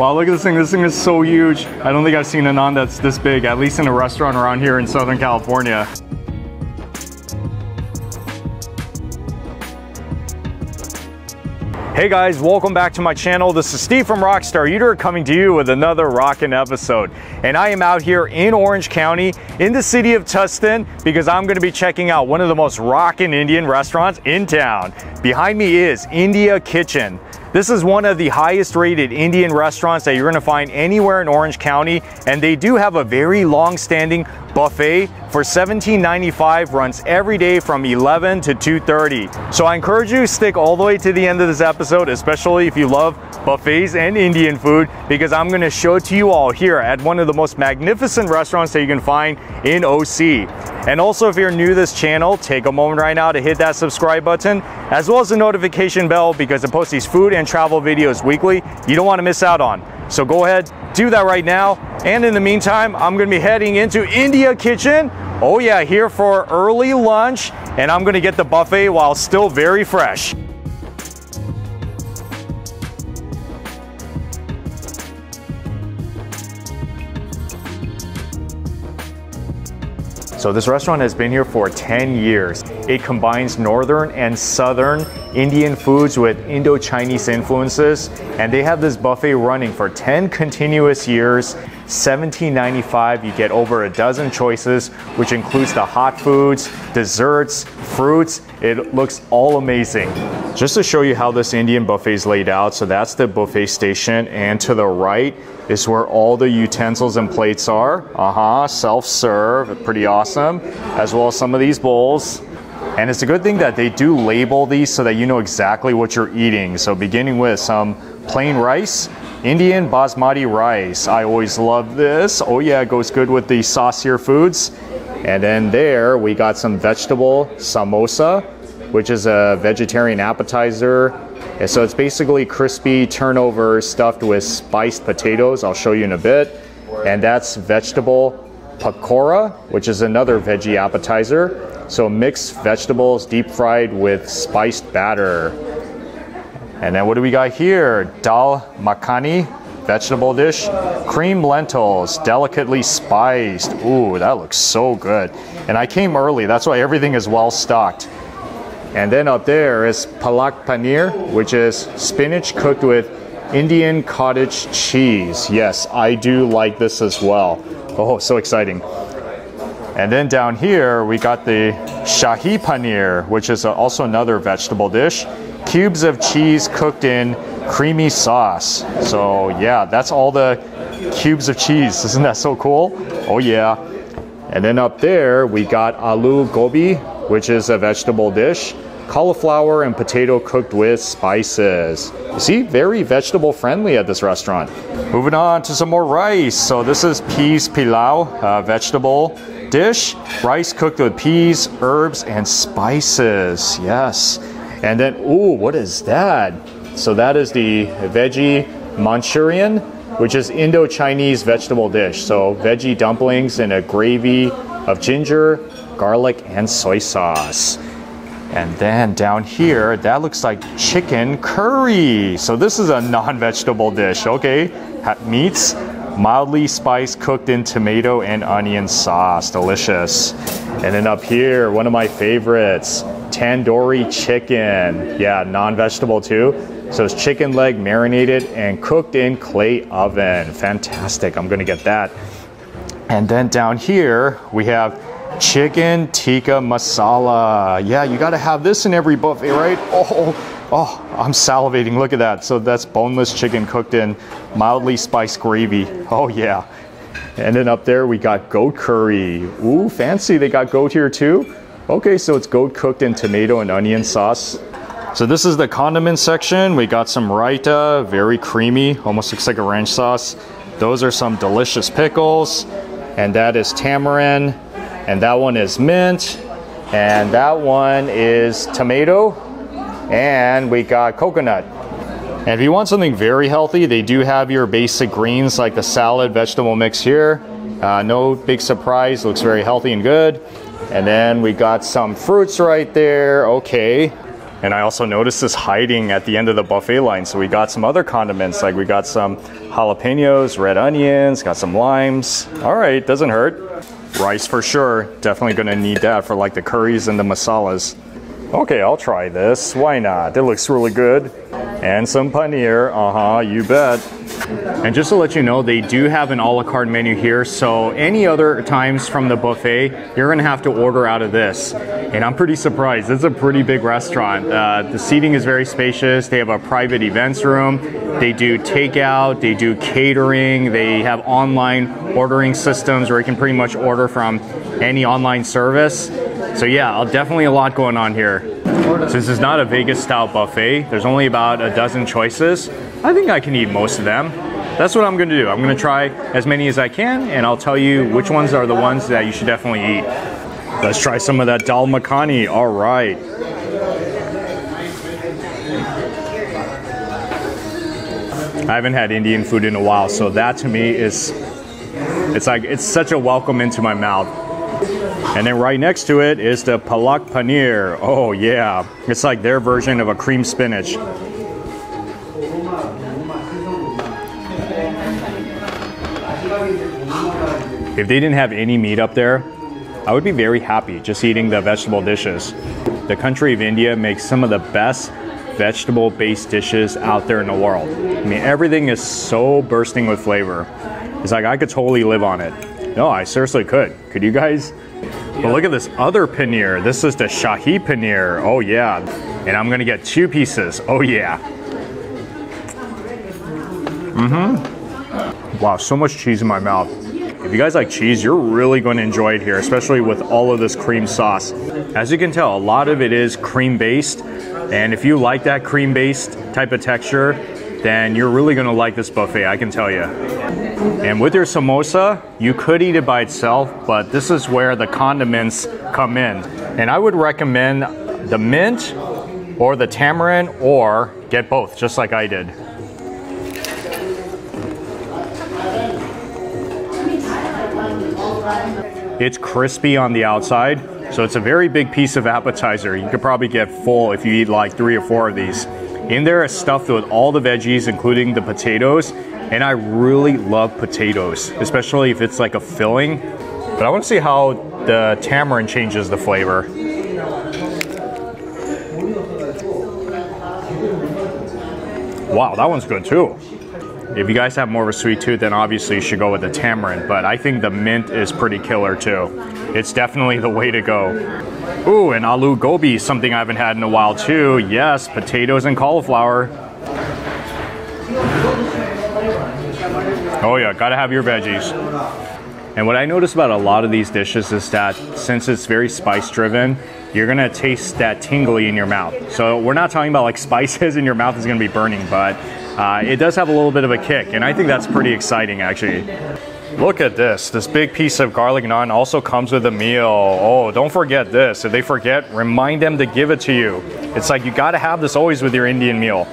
Wow, look at this thing. This thing is so huge. I don't think I've seen a naan that's this big, at least in a restaurant around here in Southern California. Hey guys, welcome back to my channel. This is Steve from Rockstar Eater coming to you with another rockin' episode. And I am out here in Orange County in the city of Tustin because I'm gonna be checking out one of the most rockin' Indian restaurants in town. Behind me is India Kitchen. This is one of the highest rated Indian restaurants that you're gonna find anywhere in Orange County, and they do have a very long-standing buffet for $17.95, runs every day from 11 to 2:30. So I encourage you to stick all the way to the end of this episode, especially if you love buffets and Indian food, because I'm gonna show it to you all here at one of the most magnificent restaurants that you can find in OC. And also, if you're new to this channel, take a moment right now to hit that subscribe button, as well as the notification bell, because I post these food and travel videos weekly you don't want to miss out on. So go ahead, do that right now. And in the meantime, I'm going to be heading into India Kitchen. Oh yeah, here for early lunch, and I'm going to get the buffet while still very fresh. So this restaurant has been here for 10 years. It combines northern and southern Indian foods with Indo-Chinese influences, and they have this buffet running for 10 continuous years, $17.95. You get over a dozen choices, which includes the hot foods, desserts, fruits. It looks all amazing. Just to show you how this Indian buffet is laid out, so that's the buffet station, and to the right is where all the utensils and plates are. Self-serve, pretty awesome. As well as some of these bowls. And it's a good thing that they do label these so that you know exactly what you're eating. So beginning with some plain rice, Indian basmati rice. I always love this. Oh yeah, it goes good with the saucier foods. And then there we got some vegetable samosa, which is a vegetarian appetizer. And so it's basically crispy turnover stuffed with spiced potatoes. I'll show you in a bit. And that's vegetable pakora, which is another veggie appetizer. So mixed vegetables deep fried with spiced batter. And then what do we got here? Dal makhani, vegetable dish, cream lentils, delicately spiced. Ooh, that looks so good. And I came early, that's why everything is well stocked. And then up there is palak paneer, which is spinach cooked with Indian cottage cheese. Yes, I do like this as well. Oh, so exciting. And then down here, we got the shahi paneer, which is also another vegetable dish. Cubes of cheese cooked in creamy sauce. So yeah, that's all the cubes of cheese. Isn't that so cool? Oh yeah. And then up there, we got aloo gobi, which is a vegetable dish, cauliflower and potato cooked with spices. You see, very vegetable friendly at this restaurant. Moving on to some more rice. So this is peas pilau, a vegetable dish. Rice cooked with peas, herbs, and spices, yes. And then, ooh, what is that? So that is the veggie Manchurian, which is Indo-Chinese vegetable dish. So veggie dumplings in a gravy of ginger, garlic, and soy sauce. And then down here, that looks like chicken curry. So this is a non-vegetable dish, okay. Meats, mildly spiced, cooked in tomato and onion sauce, delicious. And then up here, one of my favorites, tandoori chicken. Yeah, non-vegetable too. So it's chicken leg marinated and cooked in clay oven. Fantastic, I'm gonna get that. And then down here, we have chicken tikka masala. Yeah, you gotta have this in every buffet, right? Oh, I'm salivating, look at that. So that's boneless chicken cooked in mildly spiced gravy. Oh yeah. And then up there we got goat curry. Ooh, fancy, they got goat here too. Okay, so it's goat cooked in tomato and onion sauce. So this is the condiment section. We got some raita, very creamy, almost looks like a ranch sauce. Those are some delicious pickles. And that is tamarind. And that one is mint, and that one is tomato, and we got coconut. And if you want something very healthy, they do have your basic greens like the salad vegetable mix here. No big surprise, looks very healthy and good. And then we got some fruits right there, okay. And I also noticed this hiding at the end of the buffet line. So we got some other condiments, like we got some jalapenos, red onions, got some limes. All right, doesn't hurt. Rice for sure. Definitely gonna need that for like the curries and the masalas. Okay, I'll try this. Why not? It looks really good. And some paneer. Uh-huh, you bet. And just to let you know, they do have an a la carte menu here, so any other times from the buffet, you're gonna have to order out of this. And I'm pretty surprised. It's a pretty big restaurant. The seating is very spacious. They have a private events room. They do takeout. They do catering. They have online ordering systems where you can pretty much order from any online service. So yeah, definitely a lot going on here. Since this is not a Vegas-style buffet, there's only about a dozen choices. I think I can eat most of them. That's what I'm gonna do. I'm gonna try as many as I can, and I'll tell you which ones are the ones that you should definitely eat. Let's try some of that dal makhani. All right. I haven't had Indian food in a while, so that to me is, it's such a welcome into my mouth. And then right next to it is the palak paneer. Oh yeah, it's like their version of a cream spinach. If they didn't have any meat up there, I would be very happy just eating the vegetable dishes. The country of India makes some of the best vegetable-based dishes out there in the world. I mean, everything is so bursting with flavor. It's like I could totally live on it. No, I seriously could. Could you guys? But look at this other paneer. This is the Shahi paneer. Oh yeah. And I'm gonna get 2 pieces. Oh yeah. Wow, so much cheese in my mouth. If you guys like cheese, you're really going to enjoy it here, especially with all of this cream sauce. As you can tell, a lot of it is cream-based. And if you like that cream-based type of texture, then you're really going to like this buffet, I can tell you. And with your samosa, you could eat it by itself, but this is where the condiments come in. And I would recommend the mint or the tamarind, or get both, just like I did. It's crispy on the outside, so it's a very big piece of appetizer. You could probably get full if you eat like 3 or 4 of these. In there is stuffed with all the veggies, including the potatoes, and I really love potatoes, especially if it's like a filling. But I want to see how the tamarind changes the flavor. Wow, that one's good too. If you guys have more of a sweet tooth, then obviously you should go with the tamarind, but I think the mint is pretty killer too. It's definitely the way to go. Ooh, and aloo gobi, something I haven't had in a while too. Yes, potatoes and cauliflower. Oh yeah, gotta have your veggies. And what I noticed about a lot of these dishes is that since it's very spice driven, you're gonna taste that tingly in your mouth. So we're not talking about like spices in your mouth is gonna be burning, but it does have a little bit of a kick, and I think that's pretty exciting actually. Look at this. This big piece of garlic naan also comes with a meal. Oh, don't forget this. If they forget, remind them to give it to you. It's like you gotta have this always with your Indian meal.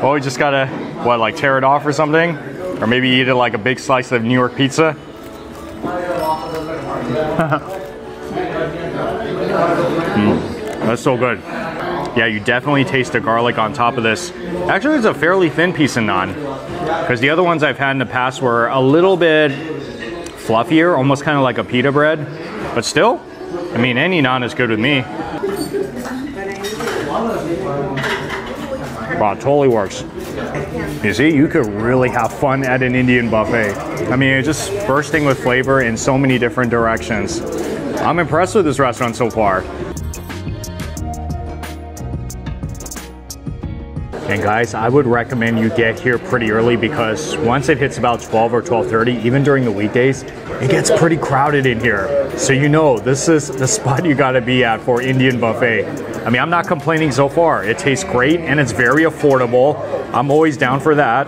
Oh, you just gotta, what, like tear it off or something? Or maybe eat it like a big slice of New York pizza? That's so good. Yeah, you definitely taste the garlic on top of this. Actually, it's a fairly thin piece of naan, because the other ones I've had in the past were a little bit fluffier, almost kind of like a pita bread. But still, I mean, any naan is good with me. Wow, it totally works. You see, you could really have fun at an Indian buffet. I mean, it's just bursting with flavor in so many different directions. I'm impressed with this restaurant so far. And guys, I would recommend you get here pretty early, because once it hits about 12 or 12:30, even during the weekdays, it gets pretty crowded in here. So you know, this is the spot you gotta be at for Indian buffet. I mean, I'm not complaining so far. It tastes great and it's very affordable. I'm always down for that.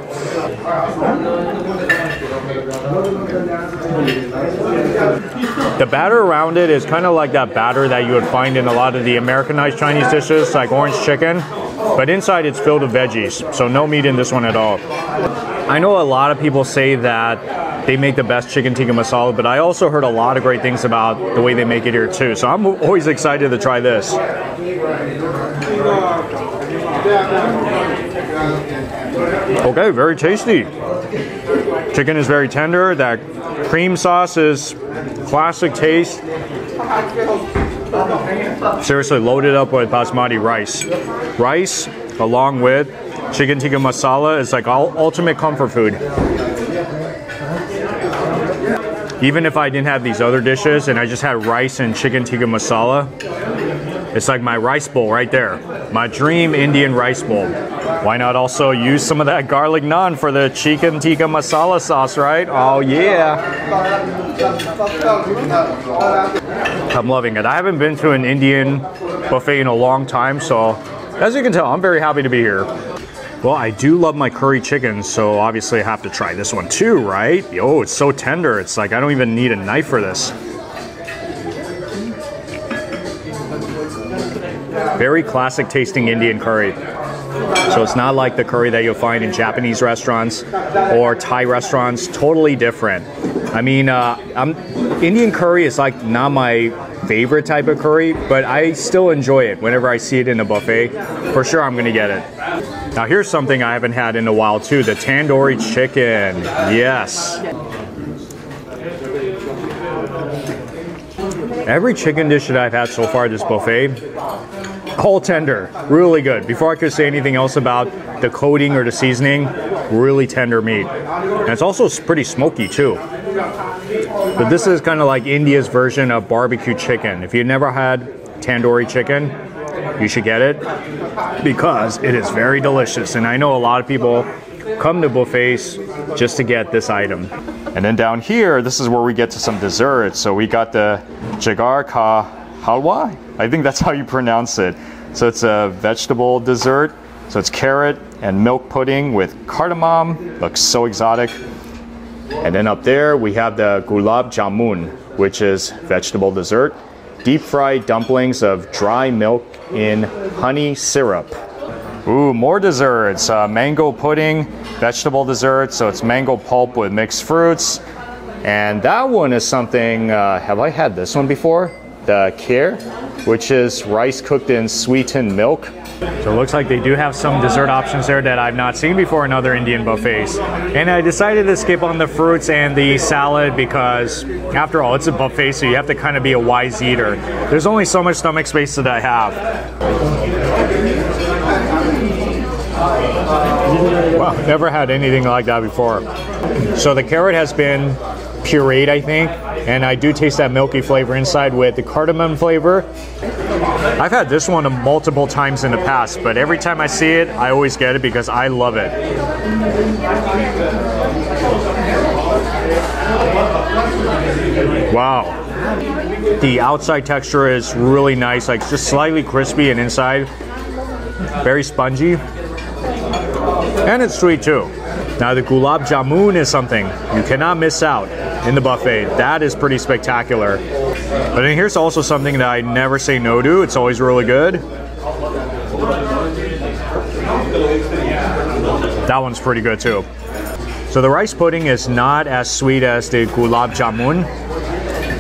The batter around it is kind of like that batter that you would find in a lot of the Americanized Chinese dishes, like orange chicken. But inside it's filled with veggies, so no meat in this one at all. I know a lot of people say that they make the best chicken tikka masala, but I also heard a lot of great things about the way they make it here too. So I'm always excited to try this. Okay, very tasty. Chicken is very tender. That cream sauce is classic taste. Seriously, loaded up with basmati rice. Rice along with chicken tikka masala is like all ultimate comfort food. Even if I didn't have these other dishes and I just had rice and chicken tikka masala, it's like my rice bowl right there. My dream Indian rice bowl. Why not also use some of that garlic naan for the chicken tikka masala sauce, right? Oh yeah. I'm loving it. I haven't been to an Indian buffet in a long time, so as you can tell, I'm very happy to be here. Well, I do love my curry chicken, so obviously I have to try this one too, right? Yo, it's so tender. It's like I don't even need a knife for this. Very classic tasting Indian curry. So it's not like the curry that you'll find in Japanese restaurants or Thai restaurants. Totally different. I mean, Indian curry is like not my favorite type of curry, but I still enjoy it whenever I see it in a buffet. For sure, I'm gonna get it. Now here's something I haven't had in a while too, the tandoori chicken, yes. Every chicken dish that I've had so far at this buffet, all tender, really good. Before I could say anything else about the coating or the seasoning, really tender meat. And it's also pretty smoky too. But this is kind of like India's version of barbecue chicken. If you've never had tandoori chicken, you should get it because it is very delicious, and I know a lot of people come to buffets just to get this item. And then down here, this is where we get to some desserts. So we got the jagar ka halwa. I think that's how you pronounce it. So it's a vegetable dessert. So it's carrot and milk pudding with cardamom. Looks so exotic. And then up there we have the gulab jamun, which is vegetable dessert. Deep-fried dumplings of dry milk in honey syrup. Ooh, more desserts. Mango pudding, vegetable dessert. So it's mango pulp with mixed fruits. And that one is something, have I had this one before? The kheer, which is rice cooked in sweetened milk. So it looks like they do have some dessert options there that I've not seen before in other Indian buffets. And I decided to skip on the fruits and the salad because, after all, it's a buffet, so you have to kind of be a wise eater. There's only so much stomach space that I have. Wow, never had anything like that before. So the carrot has been pureed, I think, and I do taste that milky flavor inside with the cardamom flavor. I've had this one multiple times in the past, but every time I see it, I always get it because I love it. Wow. The outside texture is really nice, like just slightly crispy, and inside, very spongy. And it's sweet too. Now the gulab jamun is something you cannot miss out in the buffet. That is pretty spectacular. But then here's also something that I never say no to. It's always really good. That one's pretty good too. So the rice pudding is not as sweet as the gulab jamun,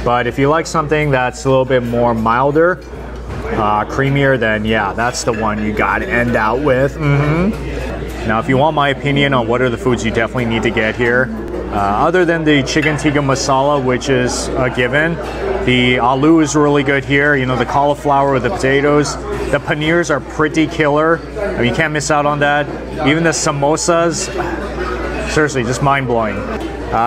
but if you like something that's a little bit more milder, creamier, then yeah, that's the one you gotta end out with. Now if you want my opinion on what are the foods you definitely need to get here, other than the chicken tikka masala, which is a given, the aloo is really good here. You know, the cauliflower with the potatoes. The paneers are pretty killer. I mean, you can't miss out on that. Even the samosas, seriously, just mind-blowing.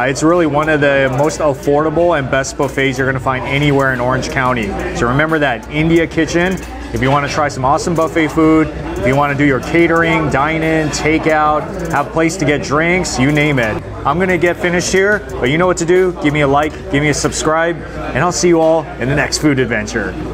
It's really one of the most affordable and best buffets you're gonna find anywhere in Orange County. So remember that, India Kitchen. If you wanna try some awesome buffet food, if you wanna do your catering, dine-in, takeout, have a place to get drinks, you name it. I'm gonna get finished here, but you know what to do. Give me a like, give me a subscribe, and I'll see you all in the next food adventure.